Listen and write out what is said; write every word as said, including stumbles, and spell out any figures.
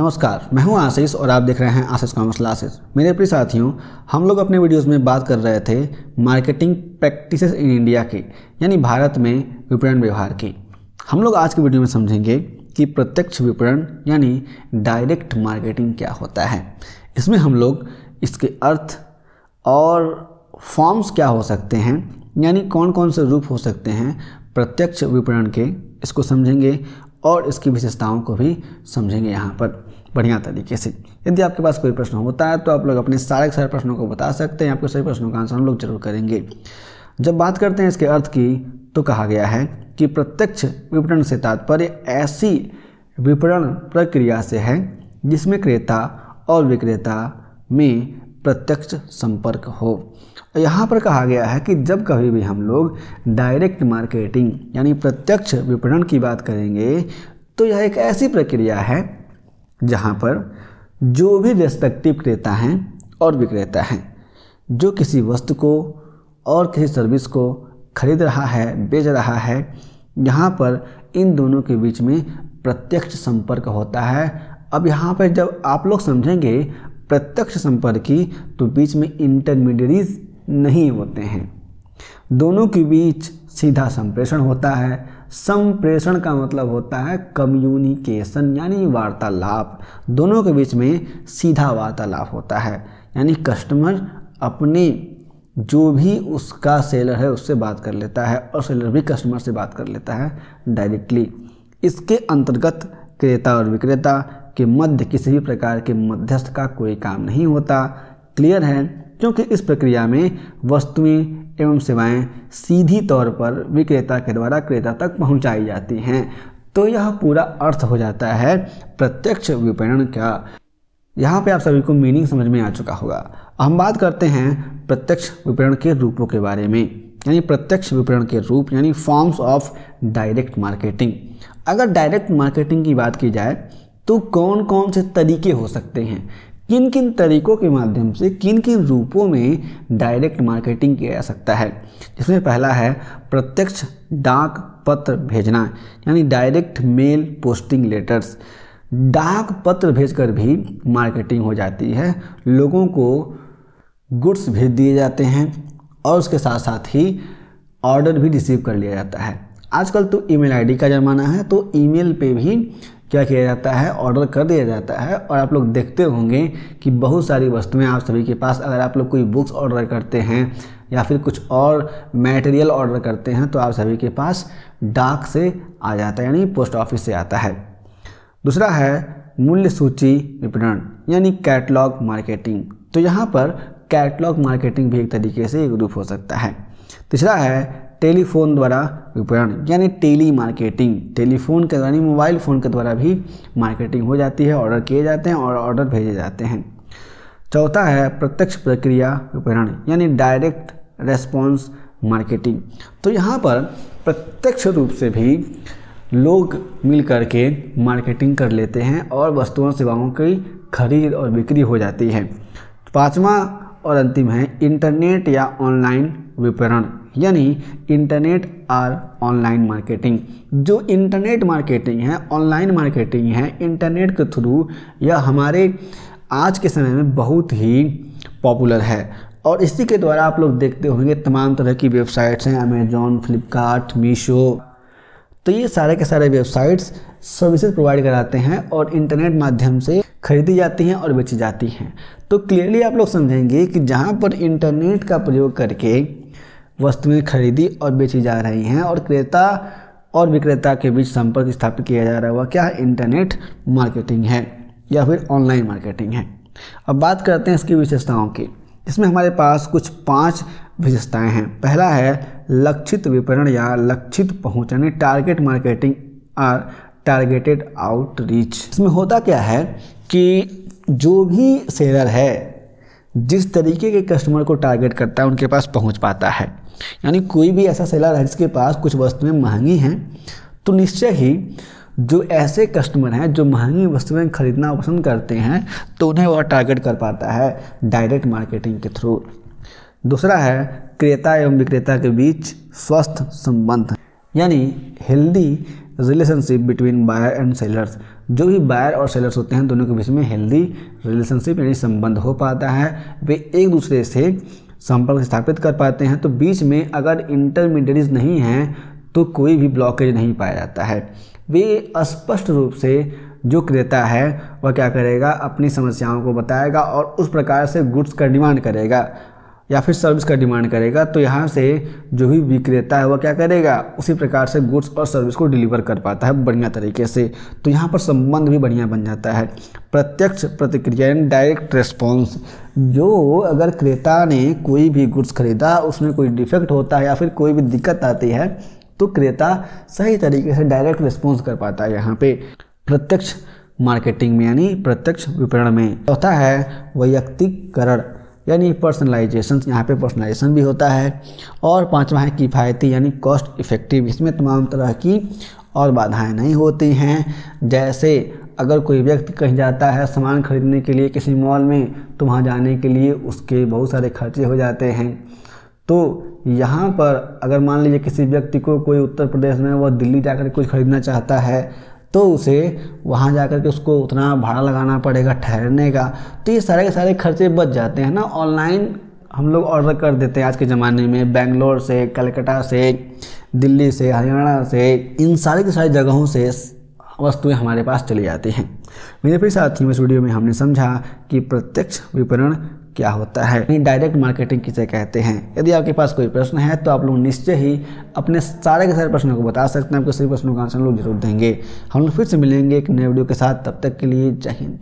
नमस्कार, मैं हूं आशीष और आप देख रहे हैं आशीष कॉमर्स क्लासेस। मेरे प्रिय साथियों, हम लोग अपने वीडियोस में बात कर रहे थे मार्केटिंग प्रैक्टिसेस इन इंडिया की, यानी भारत में विपणन व्यवहार की। हम लोग आज के वीडियो में समझेंगे कि प्रत्यक्ष विपणन यानी डायरेक्ट मार्केटिंग क्या होता है। इसमें हम लोग इसके अर्थ और फॉर्म्स क्या हो सकते हैं, यानी कौन कौन से रूप हो सकते हैं प्रत्यक्ष विपणन के, इसको समझेंगे और इसकी विशेषताओं को भी समझेंगे यहाँ पर बढ़िया तरीके से। यदि आपके पास कोई प्रश्न होता है तो आप लोग अपने सारे के सारे प्रश्नों को बता सकते हैं, आपके सभी प्रश्नों का आंसर हम लोग जरूर करेंगे। जब बात करते हैं इसके अर्थ की, तो कहा गया है कि प्रत्यक्ष विपणन से तात्पर्य ऐसी विपणन प्रक्रिया से है जिसमें क्रेता और विक्रेता में प्रत्यक्ष संपर्क हो। यहाँ पर कहा गया है कि जब कभी भी हम लोग डायरेक्ट मार्केटिंग यानी प्रत्यक्ष विपणन की बात करेंगे तो यह एक ऐसी प्रक्रिया है जहाँ पर जो भी रेस्पेक्टिव क्रेता हैं और विक्रेता हैं, जो किसी वस्तु को और किसी सर्विस को खरीद रहा है, बेच रहा है, यहाँ पर इन दोनों के बीच में प्रत्यक्ष संपर्क होता है। अब यहाँ पर जब आप लोग समझेंगे प्रत्यक्ष संपर्क की, तो बीच में इंटरमीडियरीज नहीं होते हैं, दोनों के बीच सीधा संप्रेषण होता है। संप्रेषण का मतलब होता है कम्युनिकेशन यानी वार्तालाप, दोनों के बीच में सीधा वार्तालाप होता है, यानी कस्टमर अपने जो भी उसका सेलर है उससे बात कर लेता है और सेलर भी कस्टमर से बात कर लेता है डायरेक्टली। इसके अंतर्गत क्रेता और विक्रेता के मध्य किसी भी प्रकार के मध्यस्थ का कोई काम नहीं होता। क्लियर है? क्योंकि इस प्रक्रिया में वस्तुएं एवं सेवाएं सीधी तौर पर विक्रेता के द्वारा क्रेता तक पहुंचाई जाती हैं। तो यह पूरा अर्थ हो जाता है प्रत्यक्ष विपणन का। यहाँ पे आप सभी को मीनिंग समझ में आ चुका होगा। हम बात करते हैं प्रत्यक्ष विपणन के रूपों के बारे में, यानी प्रत्यक्ष विपणन के रूप यानी फॉर्म्स ऑफ डायरेक्ट मार्केटिंग। अगर डायरेक्ट मार्केटिंग की बात की जाए तो कौन कौन से तरीके हो सकते हैं, किन किन तरीकों के माध्यम से, किन किन रूपों में डायरेक्ट मार्केटिंग किया जा सकता है। इसमें पहला है प्रत्यक्ष डाक पत्र भेजना, यानी डायरेक्ट मेल पोस्टिंग लेटर्स। डाक पत्र भेजकर भी मार्केटिंग हो जाती है। लोगों को गुड्स भेज दिए जाते हैं और उसके साथ साथ ही ऑर्डर भी रिसीव कर लिया जाता है। आजकल तो ईमेल आईडी का ज़माना है, तो ईमेल पे भी क्या किया जाता है, ऑर्डर कर दिया जाता है। और आप लोग देखते होंगे कि बहुत सारी वस्तुएं आप सभी के पास, अगर आप लोग कोई बुक्स ऑर्डर करते हैं या फिर कुछ और मटेरियल ऑर्डर करते हैं तो आप सभी के पास डाक से आ जाता है, यानी पोस्ट ऑफिस से आता है। दूसरा है मूल्य सूची विपणन यानी कैटलॉग मार्केटिंग। तो यहाँ पर कैटलॉग मार्केटिंग भी एक तरीके से एक रूप हो सकता है। तीसरा है टेलीफोन द्वारा विपणन यानी टेली मार्केटिंग। टेलीफोन के द्वारा, मोबाइल फ़ोन के द्वारा भी मार्केटिंग हो जाती है, ऑर्डर किए जाते हैं और ऑर्डर भेजे जाते हैं। चौथा है प्रत्यक्ष प्रक्रिया विपणन यानी डायरेक्ट रेस्पॉन्स मार्केटिंग। तो यहाँ पर प्रत्यक्ष रूप से भी लोग मिल कर के मार्केटिंग कर लेते हैं और वस्तुओं सेवाओं की खरीद और बिक्री हो जाती है। पाँचवा और अंतिम है इंटरनेट या ऑनलाइन विपणन यानी इंटरनेट और ऑनलाइन मार्केटिंग। जो इंटरनेट मार्केटिंग है, ऑनलाइन मार्केटिंग है, इंटरनेट के थ्रू, यह हमारे आज के समय में बहुत ही पॉपुलर है और इसी के द्वारा आप लोग देखते होंगे तमाम तरह की वेबसाइट्स हैं, अमेज़ॉन, फ्लिपकार्ट, मीशो। तो ये सारे के सारे वेबसाइट्स सर्विसेज प्रोवाइड कराते हैं और इंटरनेट माध्यम से खरीदी जाती हैं और बेची जाती हैं। तो क्लियरली आप लोग समझेंगे कि जहाँ पर इंटरनेट का प्रयोग करके वस्तुएं खरीदी और बेची जा रही हैं और क्रेता और विक्रेता के बीच संपर्क स्थापित किया जा रहा है, वह क्या है, इंटरनेट मार्केटिंग है या फिर ऑनलाइन मार्केटिंग है। अब बात करते हैं इसकी विशेषताओं की। इसमें हमारे पास कुछ पांच विशेषताएं हैं। पहला है लक्षित विपणन या लक्षित पहुँच यानी टारगेट मार्केटिंग और टारगेटेड आउटरीच। इसमें होता क्या है कि जो भी सेलर है जिस तरीके के कस्टमर को टारगेट करता है उनके पास पहुंच पाता है, यानी कोई भी ऐसा सेलर है जिसके पास कुछ वस्तुएं महंगी हैं तो निश्चय ही जो ऐसे कस्टमर हैं जो महंगी वस्तुएं खरीदना पसंद करते हैं तो उन्हें वह टारगेट कर पाता है डायरेक्ट मार्केटिंग के थ्रू। दूसरा है क्रेता एवं विक्रेता के बीच स्वस्थ संबंध यानी healthy relationship between buyer and sellers. जो भी बायर और सेलर्स होते हैं दोनों के बीच में हेल्दी रिलेशनशिप यानी संबंध हो पाता है, वे एक दूसरे से संपर्क स्थापित कर पाते हैं। तो बीच में अगर इंटरमीडिएट्स नहीं हैं तो कोई भी ब्लॉकेज नहीं पाया जाता है। वे स्पष्ट रूप से जो क्रेता है वह क्या करेगा, अपनी समस्याओं को बताएगा और उस प्रकार से गुड्स का डिमांड करेगा या फिर सर्विस का डिमांड करेगा। तो यहाँ से जो भी विक्रेता है वह क्या करेगा, उसी प्रकार से गुड्स और सर्विस को डिलीवर कर पाता है बढ़िया तरीके से। तो यहाँ पर संबंध भी बढ़िया बन जाता है। प्रत्यक्ष प्रतिक्रिया यानी डायरेक्ट रेस्पॉन्स, जो अगर क्रेता ने कोई भी गुड्स खरीदा उसमें कोई डिफेक्ट होता है या फिर कोई भी दिक्कत आती है तो क्रेता सही तरीके से डायरेक्ट रिस्पॉन्स कर पाता है यहाँ पे प्रत्यक्ष मार्केटिंग में यानी प्रत्यक्ष विपणन में। चौथा है वैयक्तिकरण यानी पर्सनलाइजेशन, यहाँ पे पर्सनलाइजेशन भी होता है। और पांचवा है किफ़ायती यानी कॉस्ट इफ़ेक्टिव, इसमें तमाम तरह की और बाधाएं नहीं होती हैं। जैसे अगर कोई व्यक्ति कहीं जाता है सामान खरीदने के लिए किसी मॉल में, तो वहाँ जाने के लिए उसके बहुत सारे खर्चे हो जाते हैं। तो यहाँ पर अगर मान लीजिए किसी व्यक्ति को कोई उत्तर प्रदेश में वह दिल्ली जाकर कुछ खरीदना चाहता है तो उसे वहाँ जाकर के उसको उतना भाड़ा लगाना पड़ेगा ठहरने का, तो ये सारे के सारे खर्चे बच जाते हैं ना। ऑनलाइन हम लोग ऑर्डर कर देते हैं आज के ज़माने में, बेंगलोर से, कलकत्ता से, दिल्ली से, हरियाणा से, इन सारे के सारे जगहों से वस्तुएं हमारे पास चली जाती हैं। मेरे प्रिय साथियों, इस वीडियो में हमने समझा कि प्रत्यक्ष विपणन क्या होता है, डायरेक्ट मार्केटिंग किसे कहते हैं। यदि आपके पास कोई प्रश्न है तो आप लोग निश्चय ही अपने सारे के सारे प्रश्नों को बता सकते हैं। आपके सभी प्रश्नों का आंसर लोग जरूर देंगे। हम लोग फिर से मिलेंगे एक नए वीडियो के साथ, तब तक के लिए जय हिंद।